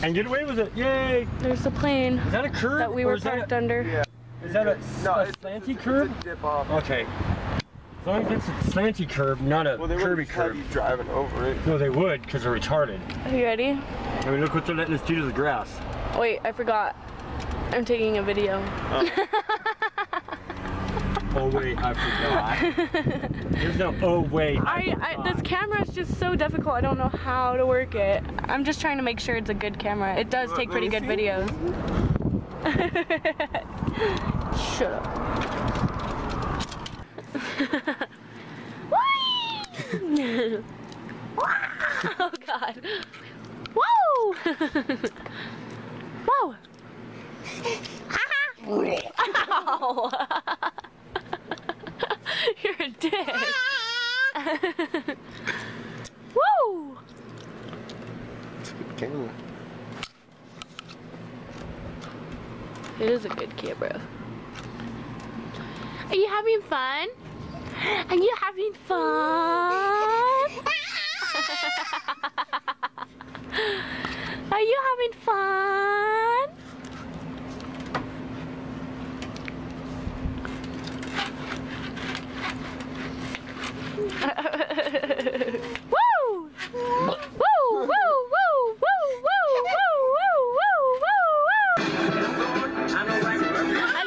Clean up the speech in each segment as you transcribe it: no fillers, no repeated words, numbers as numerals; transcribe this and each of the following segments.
And get away with it, yay! There's the plane. Is that a curb? That we were parked under. Yeah. Is that a slanty curb? It's a dip off. Okay. As long as it's a slanty curb, not a curvy curb. Well, they driving over it. No, they would, because they're retarded. Are you ready? I mean, look what they're letting us do to the grass. Wait, I forgot. I'm taking a video. Oh wait, I forgot. There's no oh wait. This camera is just so difficult. I don't know how to work it. I'm just trying to make sure it's a good camera. It does take pretty good videos. Shut up. Oh God. Whoa. Whoa. Ow. You're a dick. Woo! It is a good camera. Are you having fun? Are you having fun? Are you having fun? Woo! Woo! Woo! Woo! Woo! Woo! Woo! Woo! Woo! Aaliyah!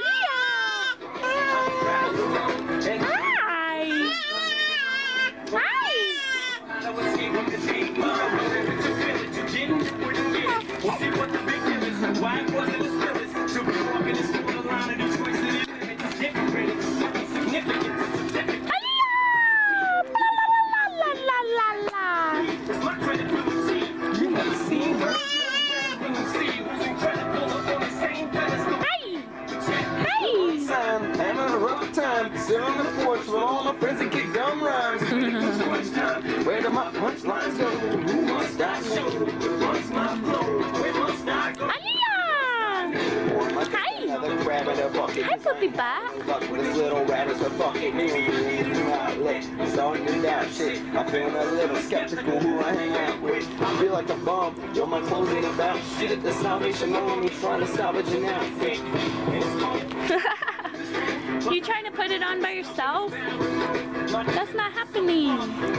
Hi! Hi, puppy bye. Fuck with this little rabbit, so fuck it. Maybe you need a new outlet. It's all new that shit. I'm feeling a little skeptical who I hang out with. I feel like a bum. Yo, my clothes ain't about shit at the Salvation Army trying to salvage an outfit. You trying to put it on by yourself? That's not happening.